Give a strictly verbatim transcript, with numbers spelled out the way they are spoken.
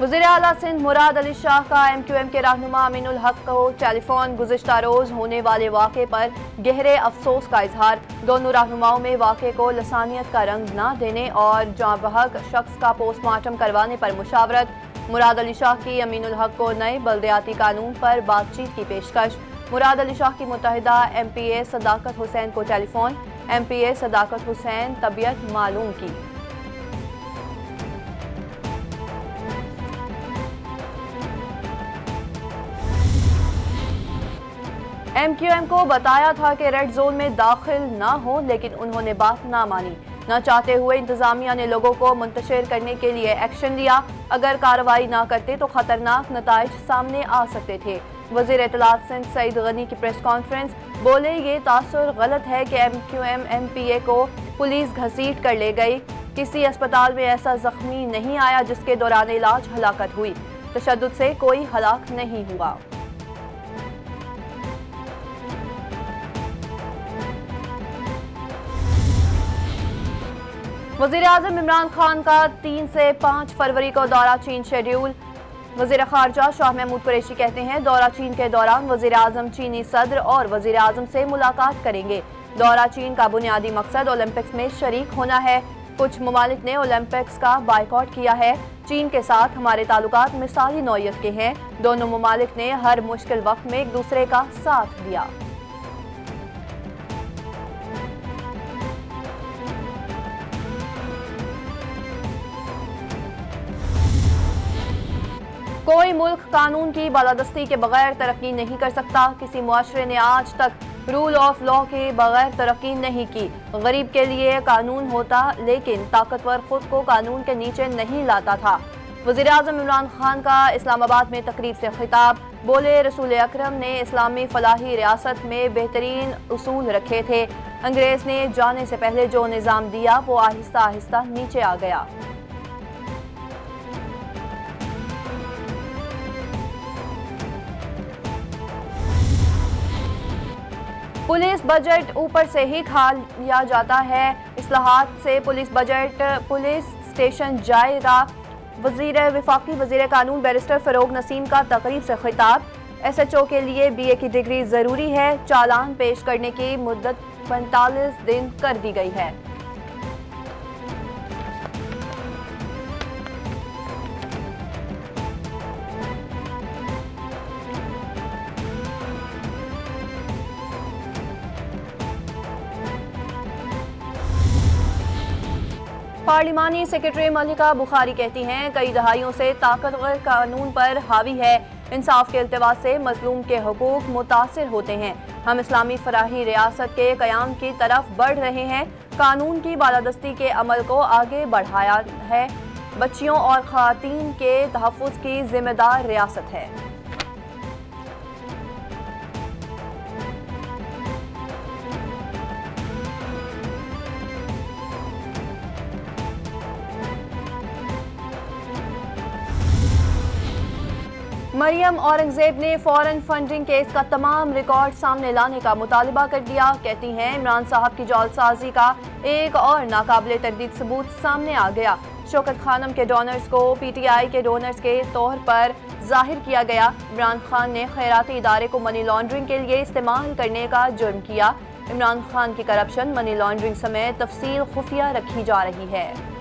वज़ीर आला सिंध मुराद अली शाह का एम क्यू एम के रहनुमा अमीनुल हक को टेलीफोन। गुज़िश्ता रोज़ होने वाले वाक़े पर गहरे अफसोस का इजहार। दोनों रहनुमाओं में वाक़े को लसानियत का रंग न देने और जाँबहक शख्स का पोस्टमार्टम करवाने पर मुशावरत। मुराद अली शाह की अमीनुल हक को नए बल्दियाती कानून पर बातचीत की पेशकश। मुराद अली शाह की Muttahida M P A Sadaqat Hussain को telephone. M P A Sadaqat Hussain तबीयत मालूम की। एम क्यू एम को बताया था कि रेड जोन में दाखिल ना हो, लेकिन उन्होंने बात ना मानी। ना चाहते हुए इंतजामिया ने लोगों को मुंतशिर करने के लिए एक्शन लिया। अगर कार्रवाई ना करते तो खतरनाक नताइज सामने आ सकते थे। वजीर इत्तलात सिंध सईद गनी की प्रेस कॉन्फ्रेंस। बोले ये तासुर गलत है कि M Q M M P A को पुलिस घसीट कर ले गई। किसी अस्पताल में ऐसा जख्मी नहीं आया जिसके दौरान इलाज हलाकत हुई। तशद्दुद से कोई हलाक नहीं हुआ। वज़ीर आज़म इमरान खान का तीन से पाँच फरवरी को दौरा चीन शेड्यूल। वज़ीर ख़ारजा शाह महमूद क़ुरैशी कहते हैं दौरा चीन के दौरान वज़ीर आज़म चीनी सदर और वज़ीर आज़म से मुलाकात करेंगे। दौरा चीन का बुनियादी मकसद ओलंपिक्स में शरीक होना है। कुछ ममालिक ने ओलंपिक्स का बायकॉट किया है। चीन के साथ हमारे ताल्लुकात मिसाली नौयत के हैं। दोनों ममालिक ने हर मुश्किल वक्त में एक दूसरे का साथ दिया। कोई मुल्क कानून की बालादस्ती के बगैर तरक्की नहीं कर सकता। किसी मुआशरे ने आज तक रूल ऑफ लॉ के बगैर तरक्की नहीं की। गरीब के लिए कानून होता, लेकिन ताकतवर खुद को कानून के नीचे नहीं लाता था। वज़ीर आज़म इमरान खान का इस्लामाबाद में तकरीब से खिताब। बोले रसूल अकरम ने इस्लामी फलाही रियासत में बेहतरीन उसूल रखे थे। अंग्रेज़ ने जाने से पहले जो निज़ाम दिया वो आहिस्ता आहिस्ता नीचे आ गया। पुलिस बजट ऊपर से ही खा लिया जाता है। इस्लाहात से पुलिस बजट पुलिस स्टेशन जाएगा। वजीर वफाकी वजीर कानून बैरिस्टर फ़रोग नसीम का तकरीब से खिताब। एस एच ओ के लिए बी ए की डिग्री ज़रूरी है। चालान पेश करने की मुद्दत पैंतालीस दिन कर दी गई है। पार्लिमानी सेक्रेटरी मलिका बुखारी कहती हैं कई दहाइयों से ताकतवर कानून पर हावी है। इंसाफ के अल्तवा से मजलूम के हकूक मुतासर होते हैं। हम इस्लामी फराही रियासत के क़याम की तरफ बढ़ रहे हैं। कानून की बालादस्ती के अमल को आगे बढ़ाया है। बच्चियों और ख़वातीन के तहफ़्फ़ुज़ की जिम्मेदार रियासत है। मरियम औरंगजेब ने फॉरेन फंडिंग केस का तमाम रिकॉर्ड सामने लाने का मुतालबा कर दिया। कहती हैं इमरान साहब की जालसाजी का एक और नाकाबिले तर्दीद सबूत सामने आ गया। शौकत खानम के डोनर्स को पी टी आई के डोनर्स के तौर पर जाहिर किया गया। इमरान खान ने खैराती इदारे को मनी लॉन्ड्रिंग के लिए इस्तेमाल करने का जुर्म किया। इमरान खान की करप्शन मनी लॉन्ड्रिंग समेत तफसील खुफिया रखी जा रही है।